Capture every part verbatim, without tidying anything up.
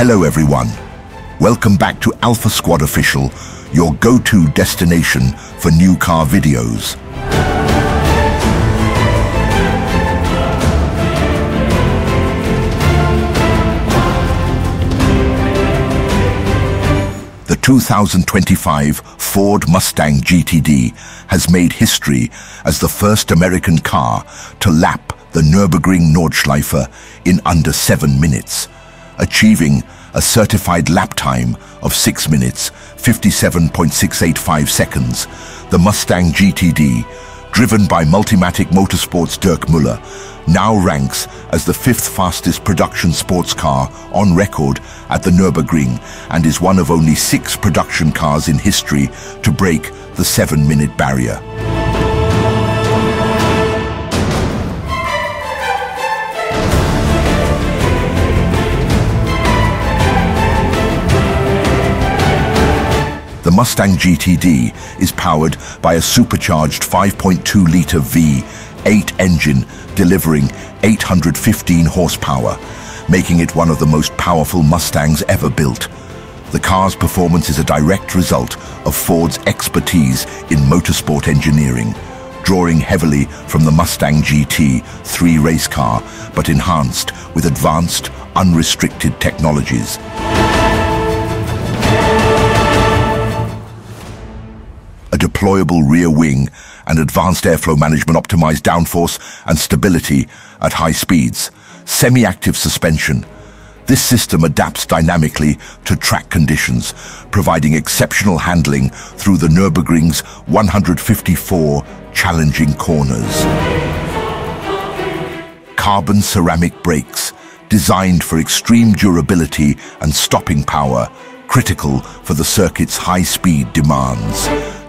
Hello everyone, welcome back to Alpha Squad Official, your go-to destination for new car videos. The two thousand twenty-five Ford Mustang G T D has made history as the first American car to lap the Nürburgring Nordschleife in under seven minutes, achieving a certified lap time of six minutes, fifty-seven point six eight five seconds. The Mustang G T D, driven by Multimatic Motorsports' Dirk Müller, now ranks as the fifth fastest production sports car on record at the Nürburgring and is one of only six production cars in history to break the seven-minute barrier. The Mustang G T D is powered by a supercharged five point two litre V eight engine delivering eight hundred fifteen horsepower, making it one of the most powerful Mustangs ever built. The car's performance is a direct result of Ford's expertise in motorsport engineering, drawing heavily from the Mustang G T three race car, but enhanced with advanced, unrestricted technologies. Deployable rear wing and advanced airflow management optimized downforce and stability at high speeds. Semi-active suspension. This system adapts dynamically to track conditions, providing exceptional handling through the Nürburgring's one hundred fifty-four challenging corners. Carbon ceramic brakes, designed for extreme durability and stopping power, critical for the circuit's high-speed demands.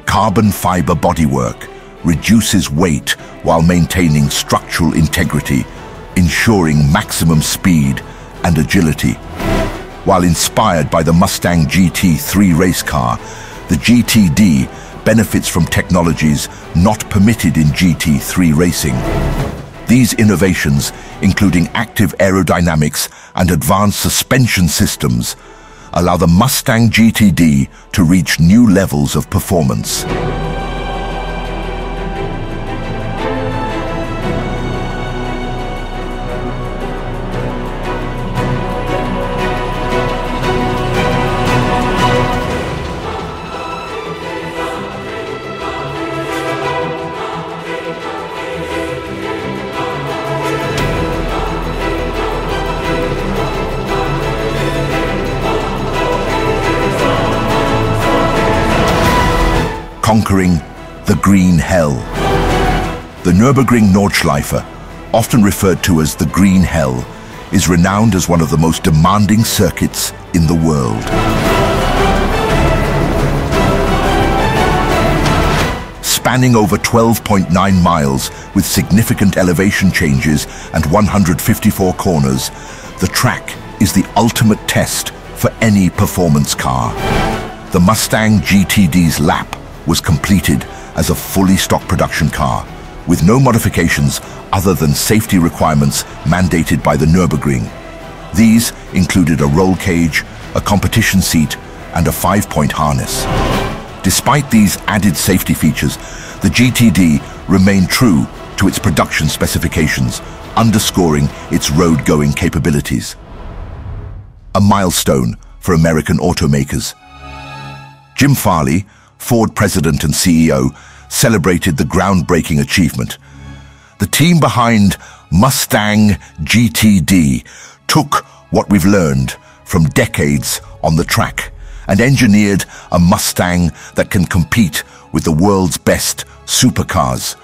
Carbon fiber bodywork reduces weight while maintaining structural integrity, ensuring maximum speed and agility. While inspired by the Mustang G T three race car, the G T D benefits from technologies not permitted in G T three racing. These innovations, including active aerodynamics and advanced suspension systems, allow the Mustang G T D to reach new levels of performance. Conquering the green hell. The Nürburgring Nordschleife, often referred to as the green hell, is renowned as one of the most demanding circuits in the world. Spanning over twelve point nine miles with significant elevation changes and one hundred fifty-four corners, the track is the ultimate test for any performance car. The Mustang G T D's lap was completed as a fully stock production car, with no modifications other than safety requirements mandated by the Nürburgring. These included a roll cage, a competition seat, and a five-point harness. Despite these added safety features, the G T D remained true to its production specifications, underscoring its road-going capabilities. A milestone for American automakers. Jim Farley, Ford president and C E O, celebrated the groundbreaking achievement. The team behind Mustang G T D took what we've learned from decades on the track and engineered a Mustang that can compete with the world's best supercars.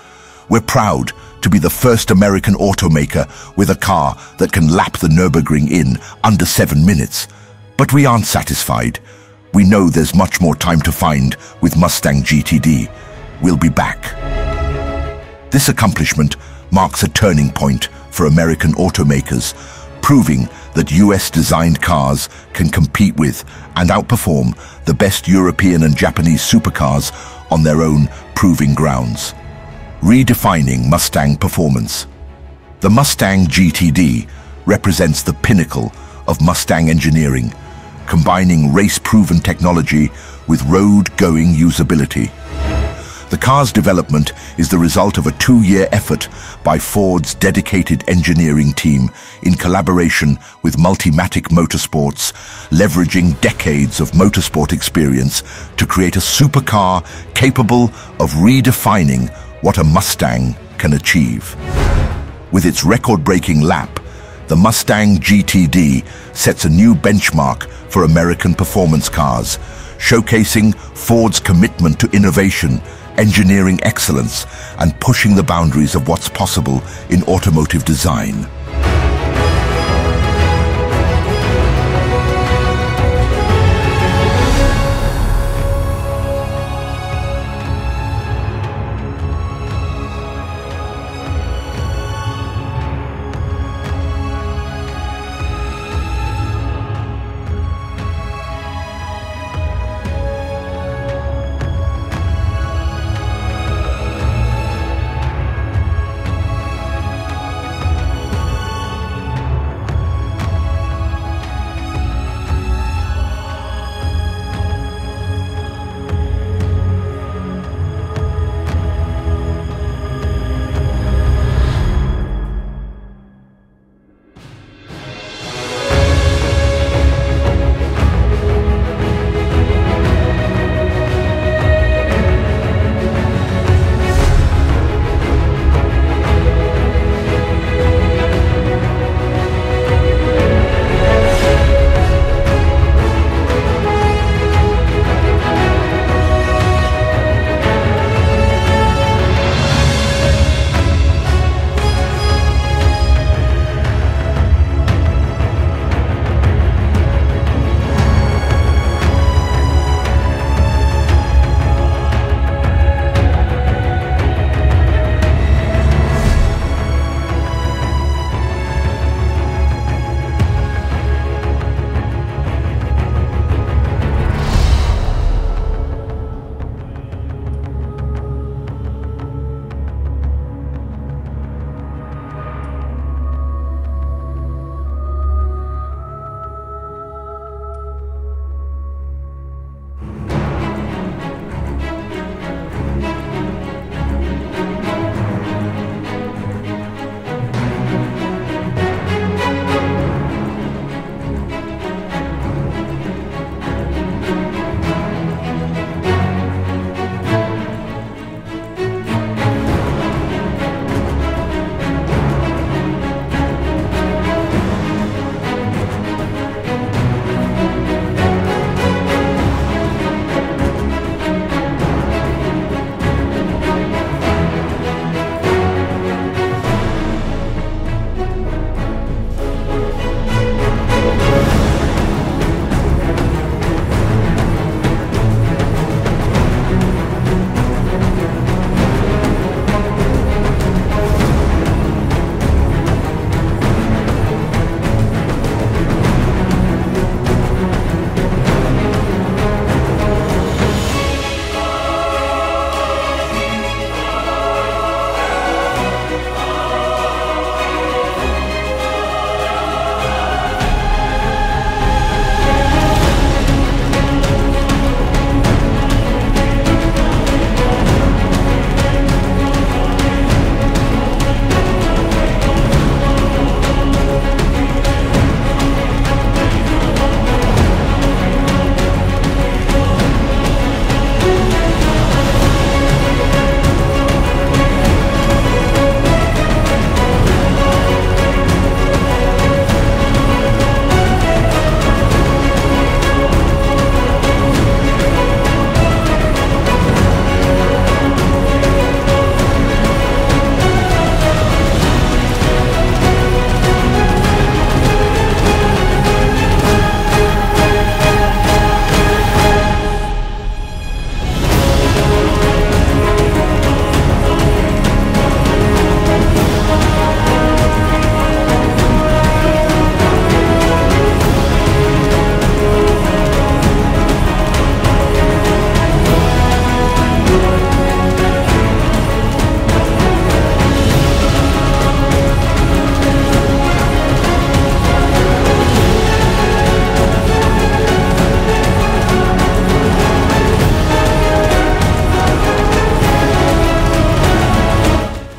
We're proud to be the first American automaker with a car that can lap the Nürburgring in under seven minutes. But we aren't satisfied. We know there's much more time to find with Mustang G T D. We'll be back. This accomplishment marks a turning point for American automakers, proving that U S-designed cars can compete with and outperform the best European and Japanese supercars on their own proving grounds. Redefining Mustang performance. The Mustang G T D represents the pinnacle of Mustang engineering, combining race-proven technology with road-going usability. The car's development is the result of a two-year effort by Ford's dedicated engineering team in collaboration with Multimatic Motorsports, leveraging decades of motorsport experience to create a supercar capable of redefining what a Mustang can achieve. With its record-breaking lap, the Mustang G T D sets a new benchmark for American performance cars, showcasing Ford's commitment to innovation, engineering excellence, and pushing the boundaries of what's possible in automotive design.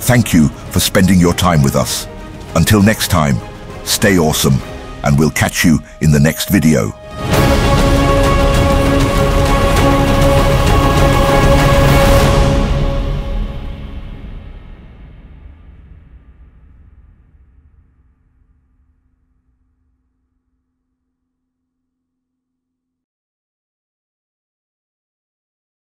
Thank you for spending your time with us. Until next time, stay awesome, and we'll catch you in the next video.